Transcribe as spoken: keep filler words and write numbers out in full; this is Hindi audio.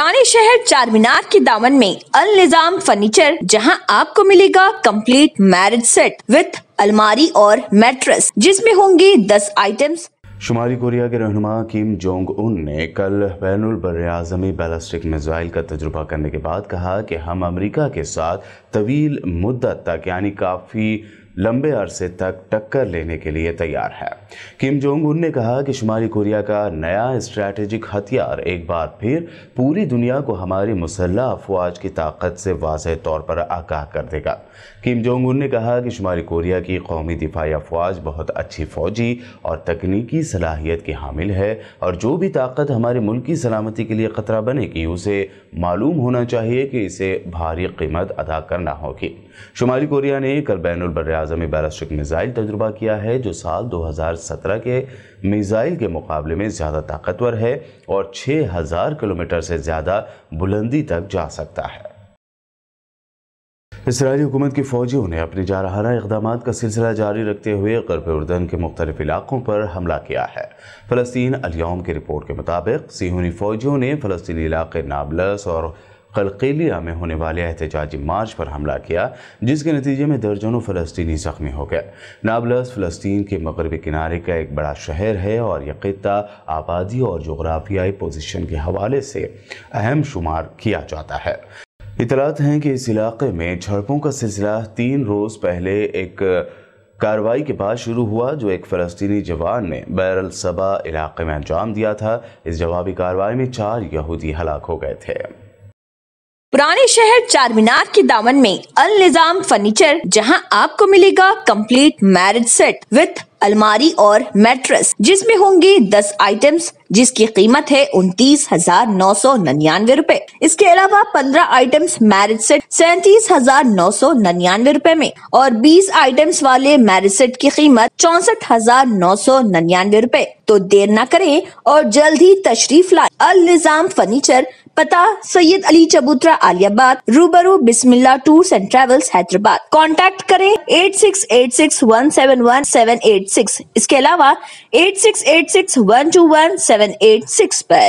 पुराने शहर चारमीनार के दामन में अल निजाम फर्नीचर, जहां आपको मिलेगा कंप्लीट मैरिज सेट विथ अलमारी और मैट्रेस, जिसमें होंगे दस आइटम्स। शुमाली कोरिया के रहनुमा किम जोंग उन ने कल बैनुल बर्रआज़मी बैलिस्टिक मिसाइल का तजुर्बा करने के बाद कहा कि हम अमेरिका के साथ तवील मुद्दत तक यानी काफ़ी लंबे अरसे तक टक्कर लेने के लिए तैयार है। किम जोंग उन ने कहा कि शुमाली कोरिया का नया स्ट्रैटेजिक हथियार एक बार फिर पूरी दुनिया को हमारी मुसल्ह अफवाज की ताकत से वाज़ह तौर पर आगाह कर देगा। किम जोंग उन ने कहा कि शुमाली कोरिया की कौमी दिफाई अफवाज बहुत अच्छी फौजी और तकनीकी सलाहियत की हामिल है और जो भी ताकत हमारे मुल्क की सलामती के लिए ख़तरा बनेगी उसे मालूम होना चाहिए कि इसे भारी कीमत अदा करना होगी। शुमाली कोरिया ने कल बैनुल बर्रआज़मी बैलिस्टिक मिसाइल तजुर्बा किया है जो साल दो हज़ार सत्रह के मिसाइल के मुकाबले में ज़्यादा ताकतवर है और छह हज़ार किलोमीटर से ज़्यादा बुलंदी तक जा सकता है। इसराइली हुकूमत की फ़ौजियों ने अपने जारहाना इकदाम का सिलसिला जारी रखते हुए ग़र्ब उर्दन के मुख्तलिफ इलाकों पर हमला किया है। फ़लस्तीन अल-यौम की रिपोर्ट के मुताबिक सिहूनी फ़ौजियों ने फ़लस्तीनी इलाके नाबलस और कलकेलिया में होने वाले एहतजाजी मार्च पर हमला किया, जिसके नतीजे में दर्जनों फ़लस्तीनी ज़ख्मी हो गए। नाबलस फ़लस्तीन के मगरबी किनारे का एक बड़ा शहर है और यह खित्ता आबादी और जोग्राफियाई पोजीशन के हवाले से अहम शुमार किया जाता है। इतलात हैं कि इस इलाके में झड़पों का सिलसिला तीन रोज़ पहले एक कार्रवाई के बाद शुरू हुआ जो एक फ़लस्तीनी जवान ने बैरसबा इलाके में अंजाम दिया था। इस जवाबी कार्रवाई में चार यहूदी हलाक हो गए थे। पुराने शहर चारमीनार के दामन में अल निजाम फर्नीचर, जहां आपको मिलेगा कंप्लीट मैरिज सेट विथ अलमारी और मैट्रेस, जिसमें होंगे दस आइटम्स, जिसकी कीमत है उनतीस हजार नौ सौ निन्यानवे रूपए। इसके अलावा पंद्रह आइटम्स मैरिज सेट सैंतीस हजार नौ सौ निन्यानवे रूपए में और बीस आइटम्स वाले मैरिज सेट की कीमत चौसठ हजार नौ सौ निन्यानवे रूपए। तो देर न करें और जल्द ही तशरीफ लाएं। अल निजाम फर्नीचर, पता सैयद अली चबूतरा आलियाबाद, रूबरू Bismillah tours and travels Hyderabad. Contact करें eight six eight six one seven one seven eight six. इसके अलावा eight six eight six one two one seven eight six पर।